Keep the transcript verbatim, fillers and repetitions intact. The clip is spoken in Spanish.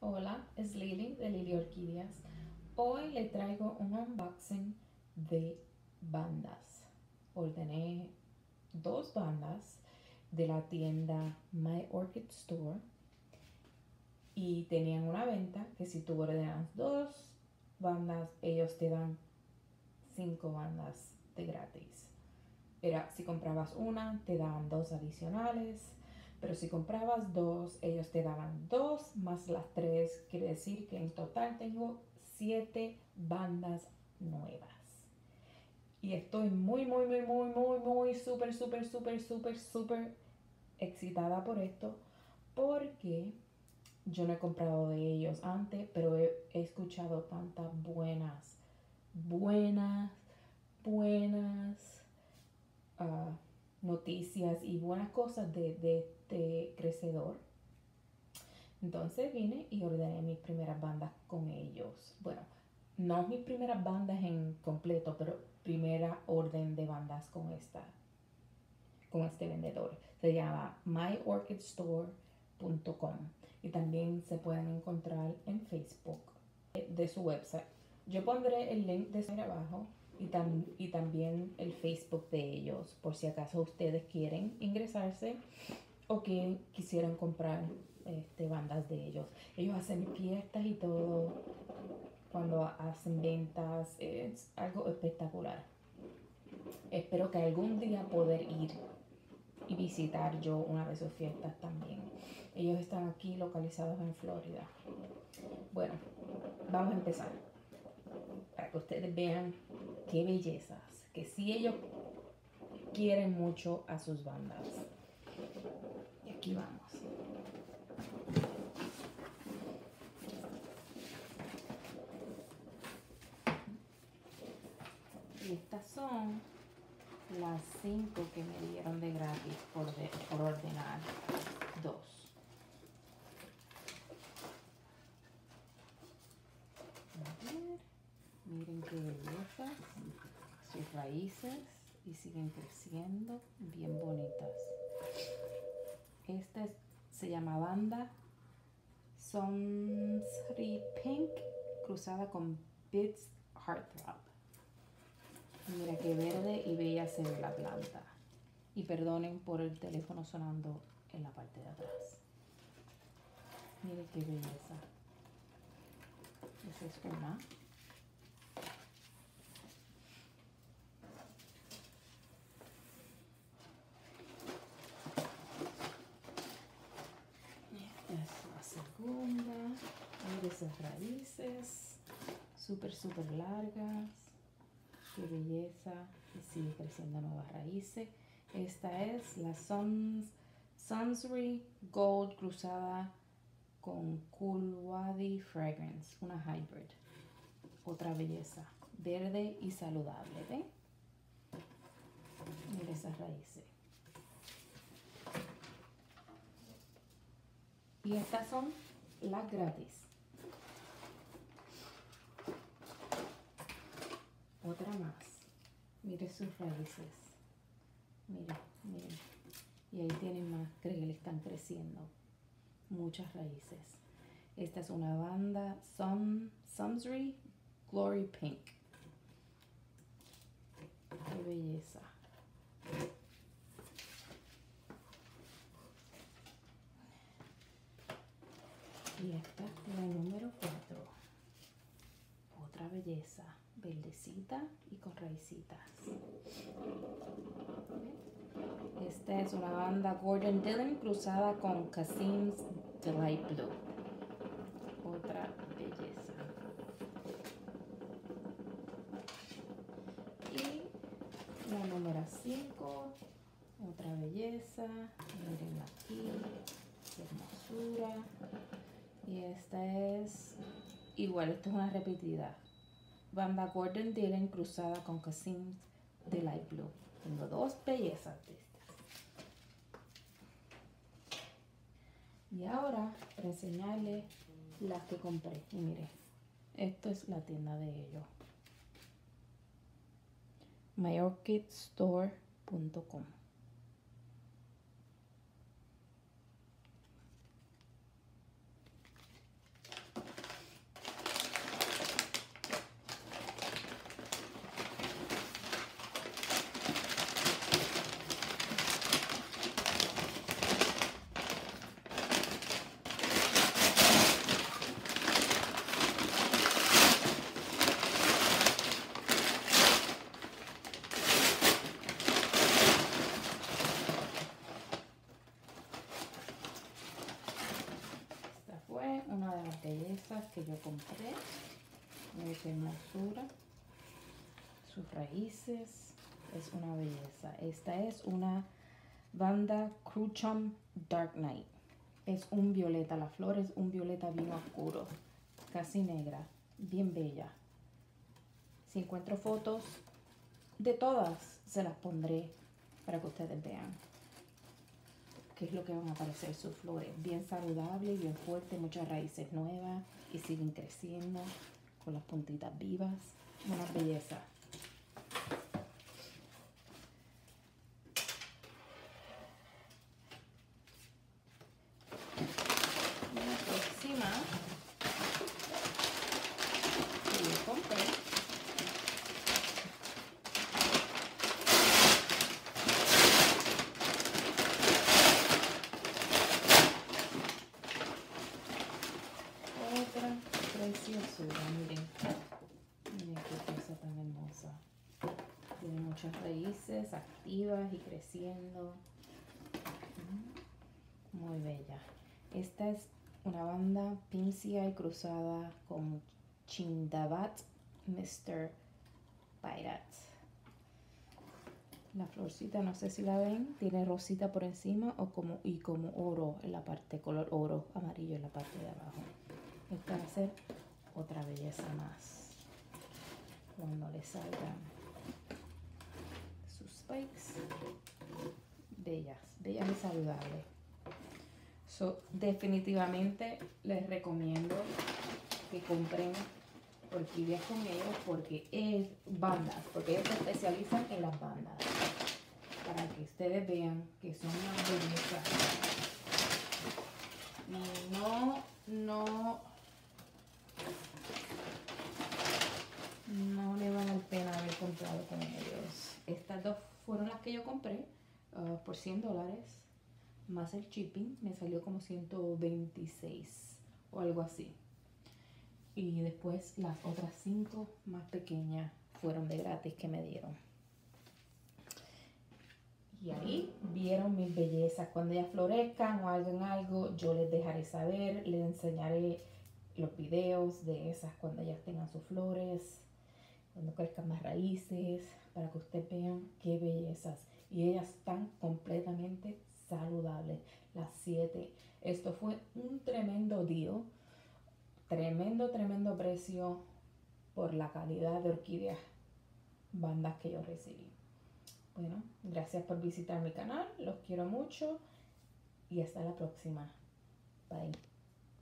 Hola, es Lili de Lili Orquídeas. Hoy le traigo un unboxing de bandas. Ordené dos bandas de la tienda My Orchid Store y tenían una venta que si tú ordenas dos bandas, ellos te dan cinco bandas de gratis. Era, si comprabas una, te daban dos adicionales. Pero si comprabas dos, ellos te daban dos más las tres. Quiere decir que en total tengo siete bandas nuevas. Y estoy muy, muy, muy, muy, muy, muy, súper, súper, súper, súper, súper excitada por esto. Porque yo no he comprado de ellos antes, pero he, he escuchado tantas buenas, buenas, buenas uh, noticias y buenas cosas de, de este crecedor. Entonces vine y ordené mis primeras bandas con ellos. Bueno, no mis primeras bandas en completo, pero primera orden de bandas con esta, con este vendedor. Se llama my orchid store punto com y también se pueden encontrar en Facebook de su website. Yo pondré el link de ahí abajo y, tam y también el Facebook de ellos, por si acaso ustedes quieren ingresarse o que quisieran comprar este, bandas de ellos. Ellos hacen fiestas y todo cuando hacen ventas. Es algo espectacular. Espero que algún día poder ir y visitar yo una de sus fiestas también. Ellos están aquí localizados en Florida. Bueno, vamos a empezar. Para que ustedes vean qué bellezas. Que sí, ellos quieren mucho a sus bandas. Y aquí vamos. Y estas son las cinco que me dieron de gratis por, de, por ordenar dos. Miren qué bellezas, sus raíces, y siguen creciendo, bien bonitas. Esta es, se llama Banda Sunsry Pink, cruzada con Bits Heartthrob. Mira qué verde y bella se ve la planta. Y perdonen por el teléfono sonando en la parte de atrás. Miren qué belleza. Esa es una. Esas raíces súper súper largas, qué belleza, y sigue creciendo nuevas raíces. Esta es la Sunsry Gold cruzada con Kulwadi Fragrance, una hybrid. Otra belleza, verde y saludable, ¿ven? Mira esas raíces. Y estas son las gratis. Otra más. Mire sus raíces. Miren, miren. Y ahí tienen más que le están creciendo. Muchas raíces. Esta es una banda Sunsri Glory Pink. Qué belleza. Y esta es la número cuatro. Otra belleza. Verdecita y con raicitas. Esta es una banda Gordon Dillon cruzada con Kasem's Delight Blue. Otra belleza. Y la número cinco. Otra belleza. Miren aquí. Qué hermosura. Y esta es... Igual, esta es una repetida. Banda Gordon Dillon cruzada con Cousins de Light Blue. Tengo dos bellezas de estas. Y ahora para enseñarles las que compré. Y mire, esto es la tienda de ellos. my orchid store punto com. las bellezas que yo compré. Miren la hermosura, sus raíces, es una belleza. Esta es una Banda Crucham Dark Night. Es un violeta, la flor es un violeta bien oscuro, casi negra, bien bella. Si encuentro fotos de todas, se las pondré para que ustedes vean qué es lo que van a parecer sus flores. Bien saludable, bien fuerte, muchas raíces nuevas y siguen creciendo con las puntitas vivas. Una belleza. Raíces activas y creciendo, muy bella. Esta es una banda pincia y cruzada con Chindabat mister Pirates. La florcita, no sé si la ven, tiene rosita por encima o como y como oro en la parte, color oro amarillo en la parte de abajo. Esta va a ser otra belleza más cuando le salgan spikes. Bellas, bellas y saludables. So, definitivamente les recomiendo que compren orquídeas con ellos porque es bandas, porque ellos se especializan en las bandas. Para que ustedes vean que son unas bellezas. No, no, no le vale la pena haber comprado con ellos. Estas dos fueron las que yo compré uh, por cien dólares, más el shipping, me salió como ciento veintiséis o algo así. Y después las otras cinco más pequeñas fueron de gratis que me dieron. Y ahí vieron mis bellezas. Cuando ellas florezcan o hagan algo, yo les dejaré saber, les enseñaré los videos de esas cuando ellas tengan sus flores, cuando crezcan más raíces, para que ustedes vean qué bellezas. Y ellas están completamente saludables, las siete. Esto fue un tremendo deal, tremendo, tremendo precio por la calidad de orquídeas, bandas que yo recibí. Bueno, gracias por visitar mi canal, los quiero mucho y hasta la próxima. Bye.